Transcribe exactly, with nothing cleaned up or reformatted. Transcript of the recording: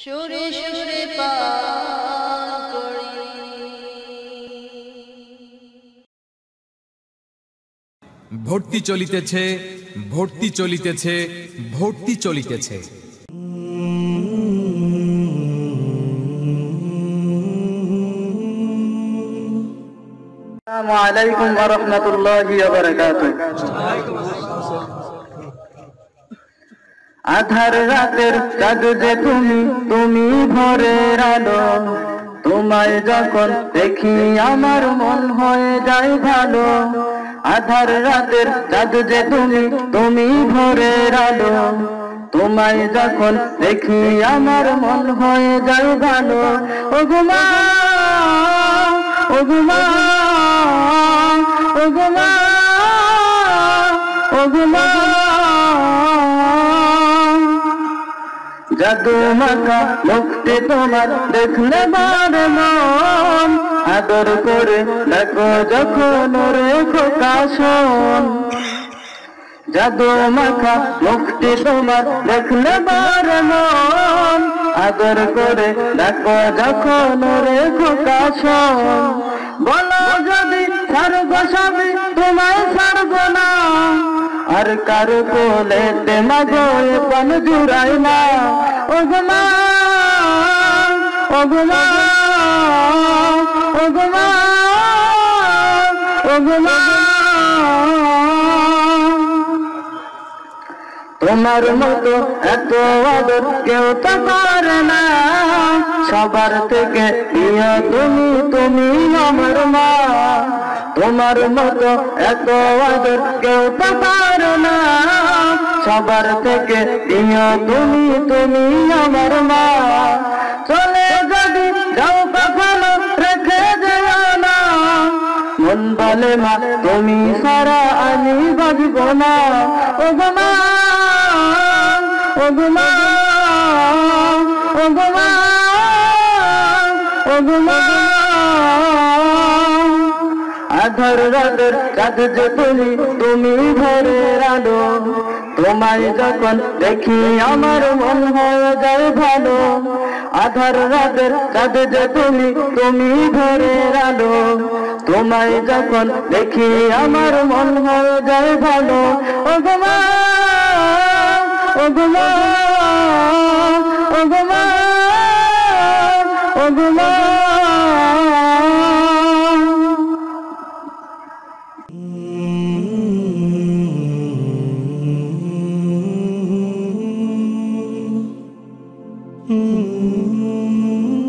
शुरू शुरू भर्ती चलितेছে भर्ती चलितेছে भर्ती चलितेছে अस्सलामु अलैकुम व रहमतुल्लाहि व बरकातुहू। आधार रातेर कागजे तुमी तुमी भोरेर आलो, तुम्हारे जखन देखी आमार मन होये जाय भालो। आधार रातेर कागजे तुमी तुमी भोरेर आलो, तुम्हारे जखन देखी आमार मन होये जाय भालो। ओगो मा ओगो मा ओगो मा ओगो मा जादू माखा मुखटी तुम्हार देखले बारे मन, आदर करे डाको जखन रे खोका शोन। जादू माखा मुखटी तुम्हार देखले बारे मन, आदर करे डाको जखन रे खोका शोन। बोलो जदि सारबो सबी तुम्हाय सारबो ना, हर कार को लेते मगोए पन जुराई ना। ओगो मा ओगो मा ओगो मा ओगो मा तुम्हार मतो एत आदर केउ तो करे ना, सबार थेके प्रिय तुमी तुमी आमार मा। তোমার মতো এত আদর কেউ তো পারে না, সবার থেকে প্রিয় তুমি তুমি আমার মা। চলে যদি যাও কখনো রেখে যেও না, মন বলে মা তুমি সারা আমি বাঁচব না। ওগো মা ওগো মা ওগো মা ওগো মা আধার রাতের কাগজে তুমি তুমি ভোরের আলো, তোমায় যখন দেখি আমার মন হয়ে যায় ভালো। আধার রাতের কাগজে তুমি তুমি ভোরের আলো, তোমায় যখন দেখি আমার মন হয়ে যায় ভালো। ওগো মা ওগো মা ওগো মা ওগো মা Hmm.